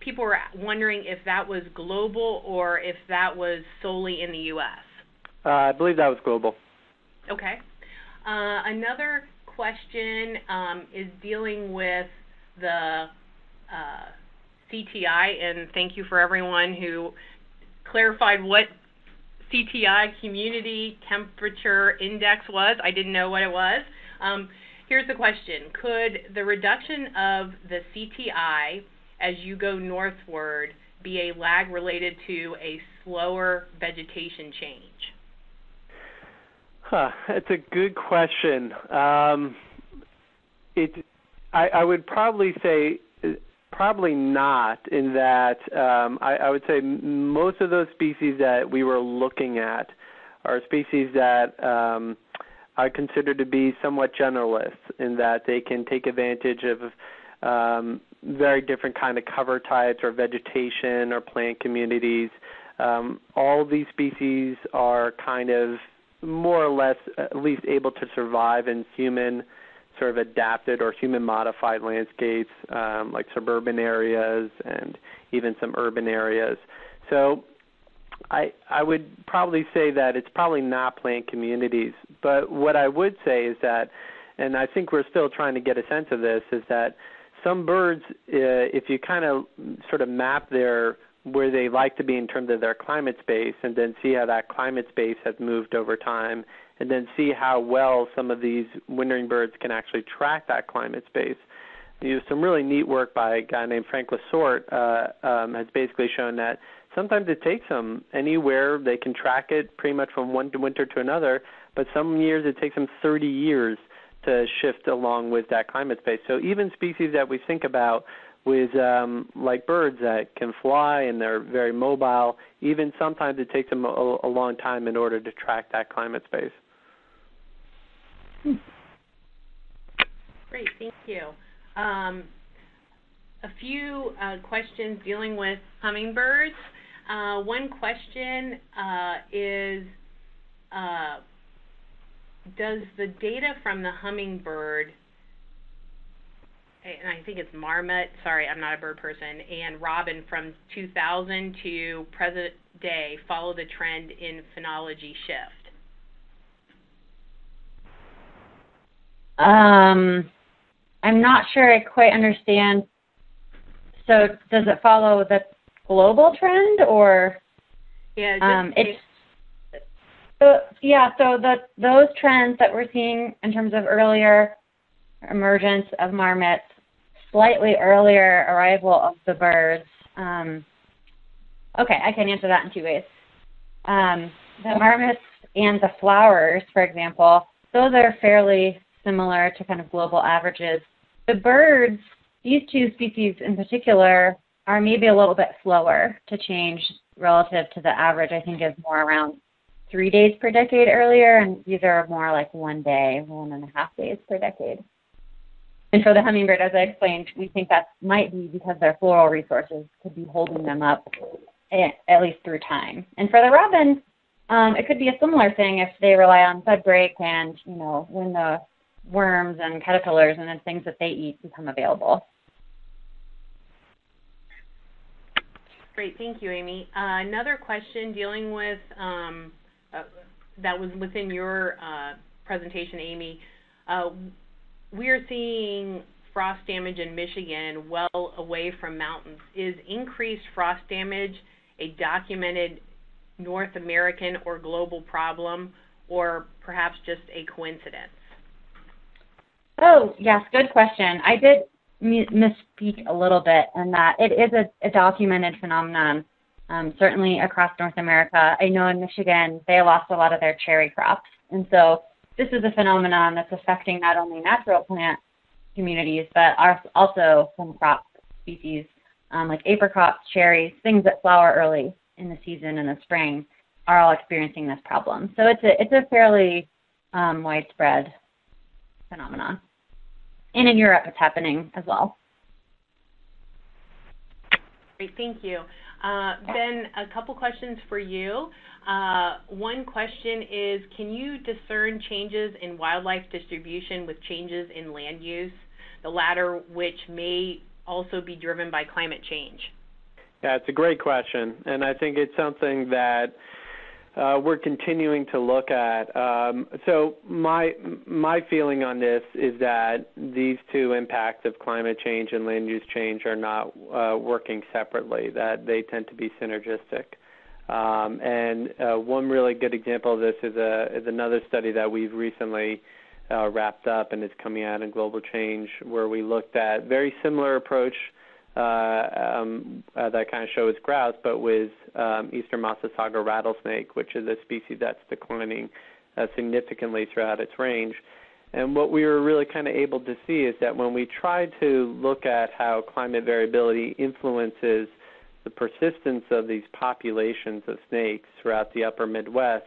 People were wondering if that was global or if that was solely in the U.S. I believe that was global. Okay. Another question is dealing with the CTI, and thank you for everyone who clarified what CTI, Community Temperature Index, was. I didn't know what it was. Here's the question. Could the reduction of the CTI as you go northward be a lag related to a slower vegetation change? It's a good question. I would probably say probably not, in that I would say most of those species that we were looking at are species that are considered to be somewhat generalists, in that they can take advantage of very different kind of cover types or vegetation or plant communities. All these species are kind of more or less at least able to survive in human sort of adapted or human-modified landscapes like suburban areas and even some urban areas. So I would probably say that it's probably not plant communities. But what I would say is that, and I think we're still trying to get a sense of this, is that some birds, if you kind of sort of map their where they like to be in terms of their climate space and then see how that climate space has moved over time and then see how well some of these wintering birds can actually track that climate space. There's some really neat work by a guy named Frank LaSort has basically shown that sometimes it takes them anywhere. They can track it pretty much from one winter to another, but some years it takes them 30 years to shift along with that climate space. So even species that we think about with like birds that can fly and they're very mobile, even sometimes it takes them a long time in order to track that climate space. Great, thank you. A few questions dealing with hummingbirds. One question is, does the data from the hummingbird, and I think it's marmot, sorry, I'm not a bird person, and robin from 2000 to present day follow the trend in phenology shift? I'm not sure I quite understand. So does it follow the global trend, or? Yeah. So those trends that we're seeing in terms of earlier emergence of marmots, slightly earlier arrival of the birds. Okay, I can answer that in two ways. The marmots and the flowers, for example, those are fairly similar to kind of global averages. The birds, these two species in particular, are maybe a little bit slower to change relative to the average. I think is more around 3 days per decade earlier, and these are more like 1 day, 1.5 days per decade. And for the hummingbird, as I explained, we think that might be because their floral resources could be holding them up, at least through time. And for the robin, it could be a similar thing if they rely on bud break and, you know, when the worms and caterpillars and then things that they eat become available. Great, thank you, Amy. Another question dealing with, that was within your presentation, Amy. We are seeing frost damage in Michigan well away from mountains. Is increased frost damage a documented North American or global problem, or perhaps just a coincidence? Oh, yes, good question. I did misspeak a little bit in that it is a documented phenomenon, certainly across North America. I know in Michigan, they lost a lot of their cherry crops. And so this is a phenomenon that's affecting not only natural plant communities, but also some crop species like apricots, cherries, things that flower early in the season in the spring are all experiencing this problem. So it's a fairly widespread phenomenon. And in Europe, it's happening as well. Great, thank you. Ben, a couple questions for you. One question is, can you discern changes in wildlife distribution with changes in land use, the latter which may also be driven by climate change? Yeah, it's a great question, and I think it's something that we're continuing to look at. So my feeling on this is that these two impacts of climate change and land use change are not working separately, that they tend to be synergistic. One really good example of this is another study that we've recently wrapped up and is coming out in Global Change, where we looked at very similar approach that kind of shows grouse, but with Eastern Massasauga rattlesnake, which is a species that's declining significantly throughout its range. And what we were really kind of able to see is that when we try to look at how climate variability influences the persistence of these populations of snakes throughout the upper Midwest,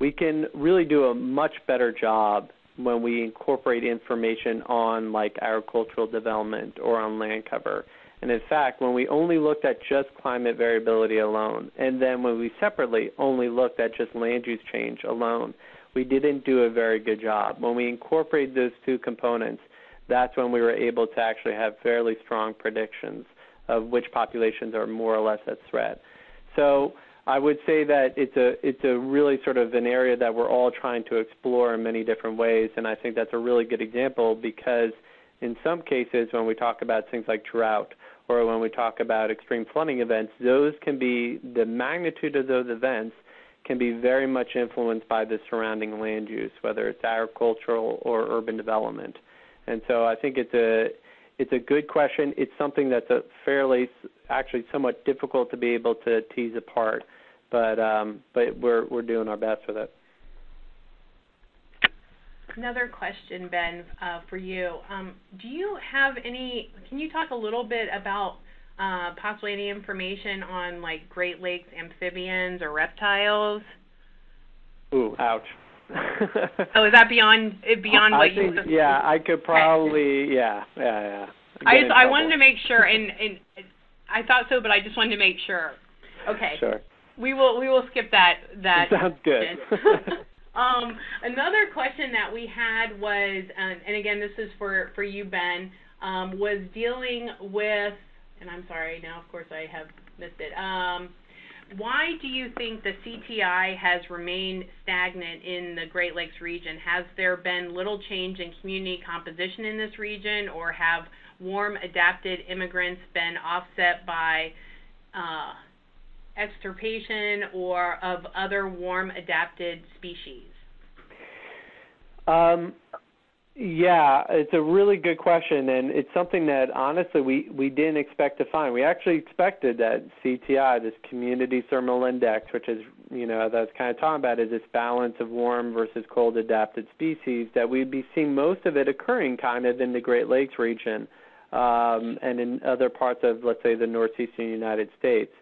we can really do a much better job when we incorporate information on like agricultural development or on land cover. And in fact, when we only looked at just climate variability alone, and then when we separately only looked at just land use change alone, we didn't do a very good job. When we incorporate those two components, that's when we were able to actually have fairly strong predictions of which populations are more or less at threat. So I would say that it's a really sort of an area that we're all trying to explore in many different ways, and I think that's a really good example because in some cases when we talk about things like drought or when we talk about extreme flooding events, those can be, the magnitude of those events can be very much influenced by the surrounding land use, whether it's agricultural or urban development. And so I think it's a good question. It's something that's a fairly, actually somewhat difficult to be able to tease apart, but we're doing our best with it. Another question, Ben, for you. Do you have any, can you talk a little bit about possibly any information on like Great Lakes amphibians or reptiles? Ooh, ouch. Oh, is that beyond what you? Yeah, I could probably. Yeah. I wanted to make sure, and I thought so, but I just wanted to make sure. Okay. Sure. We will skip that. That sounds good. Another question that we had was, and again, this is for you, Ben, was dealing with, and I'm sorry, now of course I have missed it. Why do you think the CTI has remained stagnant in the Great Lakes region? Has there been little change in community composition in this region, or have warm, adapted immigrants been offset by extirpation or of other warm, adapted species? Yeah, it's a really good question, and it's something that, honestly, we didn't expect to find. We actually expected that CTI, this Community Thermal Index, which is, you know, as I was kind of talking about, is this balance of warm versus cold adapted species, that we'd be seeing most of it occurring kind of in the Great Lakes region and in other parts of, let's say, the northeastern United States.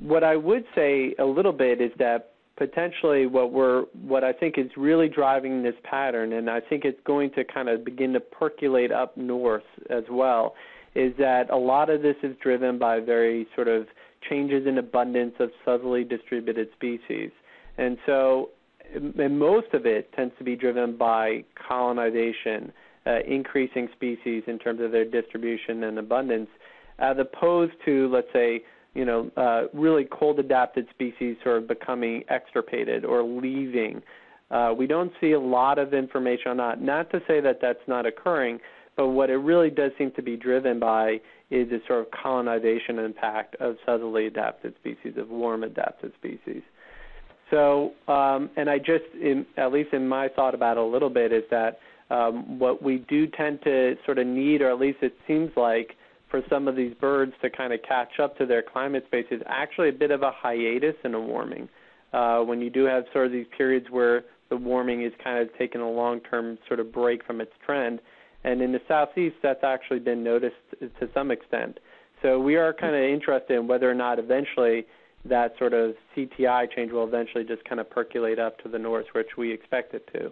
What I would say a little bit is that potentially what I think is really driving this pattern, and I think it's going to kind of begin to percolate up north as well, is that a lot of this is driven by very sort of changes in abundance of subtly distributed species. And so most of it tends to be driven by colonization, increasing species in terms of their distribution and abundance, as opposed to, let's say, you know, really cold-adapted species sort of becoming extirpated or leaving. We don't see a lot of information on that. Not to say that that's not occurring, but what it really does seem to be driven by is this sort of colonization impact of subtly adapted species, of warm-adapted species. So, and I just, at least in my thought about it a little bit, is that what we do tend to sort of need, or at least it seems like, for some of these birds to kind of catch up to their climate space is actually a bit of a hiatus and a warming. When you do have sort of these periods where the warming is kind of taking a long-term sort of break from its trend, and in the Southeast, that's actually been noticed to some extent. So we are kind of interested in whether or not eventually that sort of CTI change will eventually just kind of percolate up to the north, which we expect it to.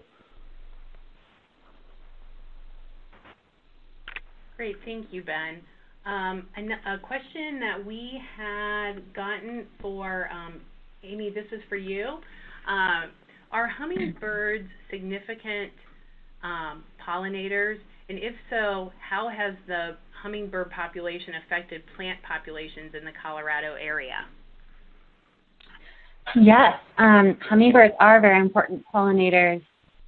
Great, thank you, Ben. A question that we had gotten for Amy, this is for you. Are hummingbirds significant pollinators? And if so, how has the hummingbird population affected plant populations in the Colorado area? Yes, hummingbirds are very important pollinators,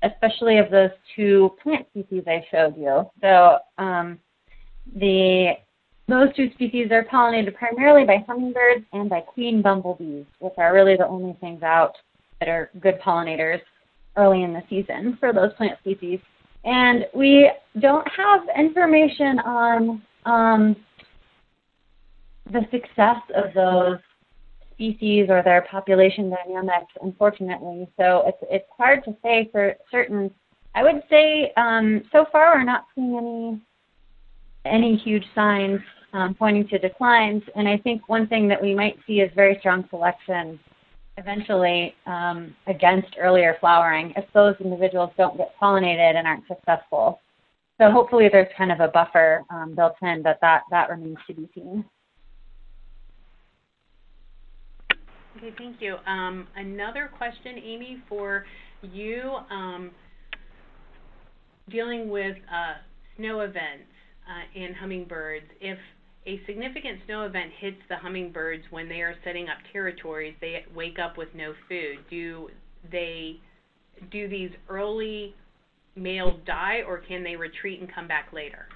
especially of those two plant species I showed you. So those two species are pollinated primarily by hummingbirds and by queen bumblebees, which are really the only things out that are good pollinators early in the season for those plant species. And we don't have information on the success of those species or their population dynamics, unfortunately. So it's hard to say for certain. I would say so far we're not seeing any huge signs pointing to declines, and I think one thing that we might see is very strong selection eventually against earlier flowering if those individuals don't get pollinated and aren't successful. So hopefully there's kind of a buffer built in, but that remains to be seen. Okay, thank you. Another question, Amy, for you dealing with snow events and hummingbirds. If a significant snow event hits the hummingbirds when they are setting up territories, they wake up with no food. Do they do these early males die, or can they retreat and come back later?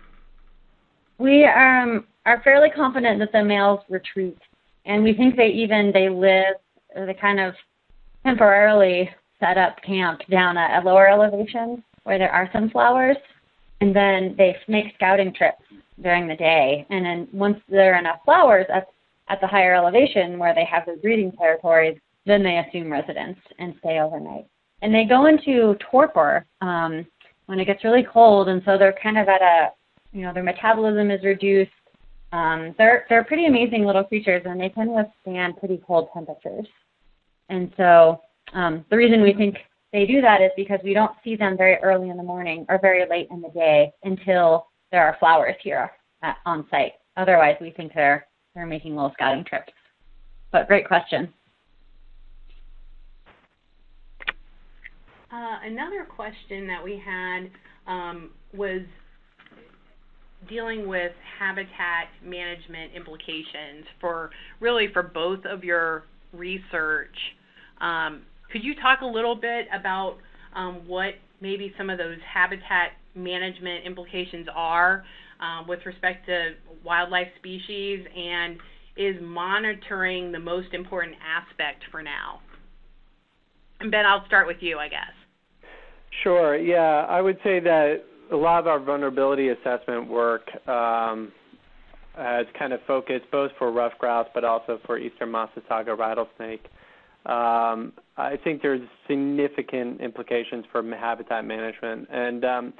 We are fairly confident that the males retreat, and we think they kind of temporarily set up camp down at a lower elevation where there are sunflowers, and then they make scouting trips during the day. And then once there are enough flowers at the higher elevation where they have their breeding territories, then they assume residence and stay overnight. And they go into torpor when it gets really cold, and so they're kind of at a, you know, their metabolism is reduced. They're pretty amazing little creatures, and they can withstand pretty cold temperatures. And so the reason we think they do that is because we don't see them very early in the morning or very late in the day until there are flowers here on site. Otherwise, we think they're making little scouting trips. But great question. Another question that we had was dealing with habitat management implications for both of your research. Could you talk a little bit about what maybe some of those habitat management implications are with respect to wildlife species, and is monitoring the most important aspect for now? And Ben, I'll start with you, I guess. Sure, yeah. I would say that a lot of our vulnerability assessment work has kind of focused both for rough grouse but also for Eastern Massasauga rattlesnake. I think there's significant implications for habitat management, and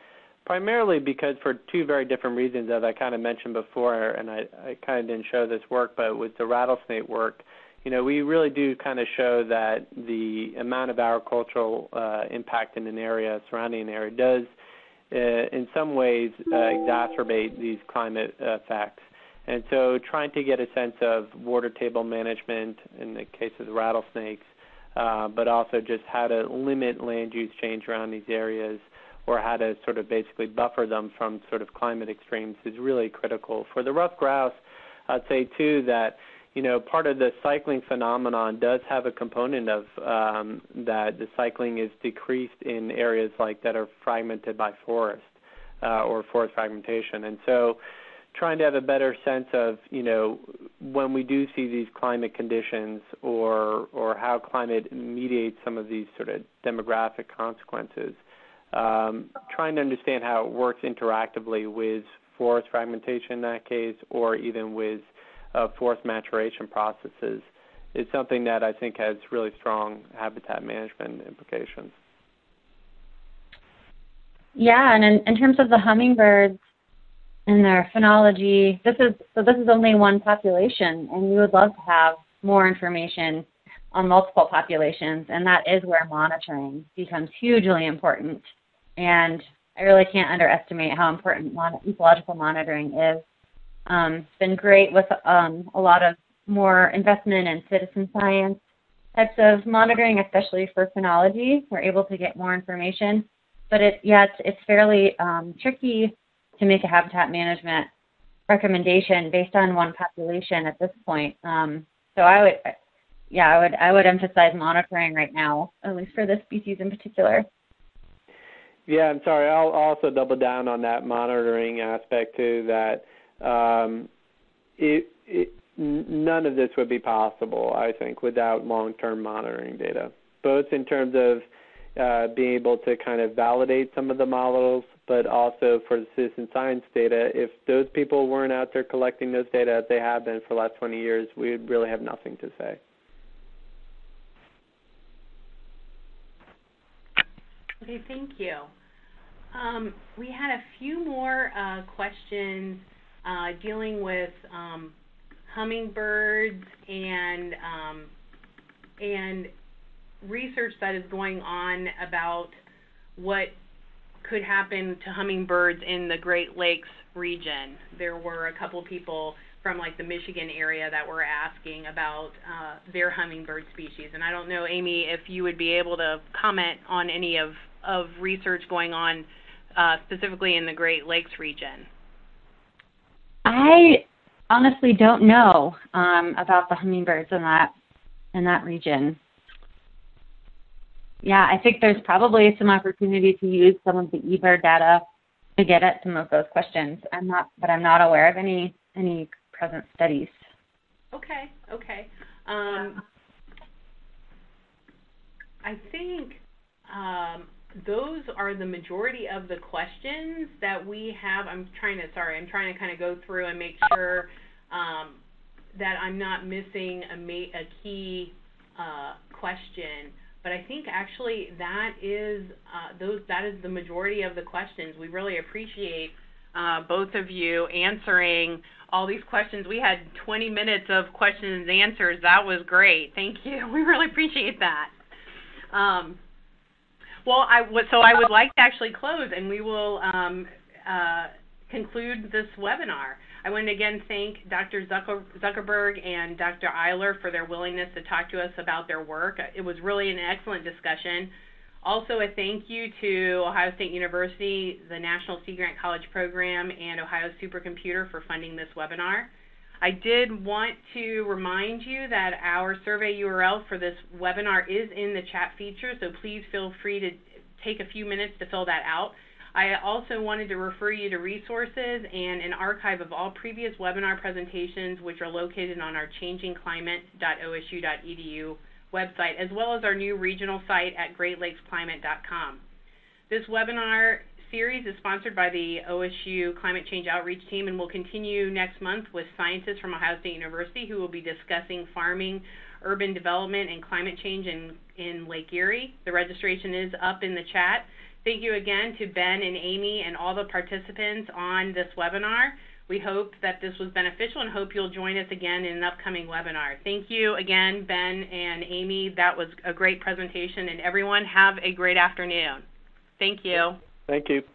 primarily because for two very different reasons that I kind of mentioned before, and I kind of didn't show this work, but with the rattlesnake work, you know, we really do kind of show that the amount of agricultural impact in an area, surrounding an area, does in some ways exacerbate these climate effects. And so trying to get a sense of water table management in the case of the rattlesnakes, but also just how to limit land use change around these areas, or how to sort of basically buffer them from sort of climate extremes, is really critical. For the rough grouse, I'd say too that, you know, part of the cycling phenomenon does have a component of that the cycling is decreased in areas like that are fragmented by forest or forest fragmentation. And so trying to have a better sense of, you know, when we do see these climate conditions or how climate mediates some of these sort of demographic consequences, trying to understand how it works interactively with forest fragmentation in that case, or even with forest maturation processes, is something that I think has really strong habitat management implications. Yeah, and in terms of the hummingbirds and their phenology, this is only one population, and we would love to have more information on multiple populations, and that is where monitoring becomes hugely important. And I really can't underestimate how important ecological monitoring is. It's been great with a lot of more investment in citizen science types of monitoring, especially for phenology. We're able to get more information, but it's fairly tricky to make a habitat management recommendation based on one population at this point. So I would emphasize monitoring right now, at least for this species in particular. Yeah, I'm sorry. I'll also double down on that monitoring aspect too. That none of this would be possible, I think, without long-term monitoring data, both in terms of being able to kind of validate some of the models, but also for the citizen science data. If those people weren't out there collecting those data as they have been for the last 20 years, we would really have nothing to say. Okay, thank you. We had a few more questions dealing with hummingbirds and research that is going on about what could happen to hummingbirds in the Great Lakes region. There were a couple people from like the Michigan area that were asking about their hummingbird species. And I don't know, Amy, if you would be able to comment on any of research going on specifically in the Great Lakes region. I honestly don't know about the hummingbirds in that region. Yeah, I think there's probably some opportunity to use some of the eBird data to get at some of those questions. I'm not aware of any present studies. Okay. I think those are the majority of the questions that we have. I'm trying to kind of go through and make sure that I'm not missing a key question. But I think actually that is the majority of the questions. We really appreciate both of you answering all these questions. We had 20 minutes of questions and answers. That was great. Thank you. We really appreciate that. So I would like to actually close, and we will conclude this webinar. I want to again thank Dr. Zuckerberg and Dr. Eiler for their willingness to talk to us about their work. It was really an excellent discussion. Also, a thank you to Ohio State University, the National Sea Grant College Program, and Ohio Supercomputer for funding this webinar. I did want to remind you that our survey URL for this webinar is in the chat feature, so please feel free to take a few minutes to fill that out. I also wanted to refer you to resources and an archive of all previous webinar presentations, which are located on our changingclimate.osu.edu website, as well as our new regional site at greatlakesclimate.com. This webinar series is sponsored by the OSU Climate Change Outreach Team and will continue next month with scientists from Ohio State University who will be discussing farming, urban development, and climate change in Lake Erie. The registration is up in the chat. Thank you again to Ben and Amy and all the participants on this webinar. We hope that this was beneficial and hope you'll join us again in an upcoming webinar. Thank you again, Ben and Amy. That was a great presentation, and everyone have a great afternoon. Thank you. Thank you.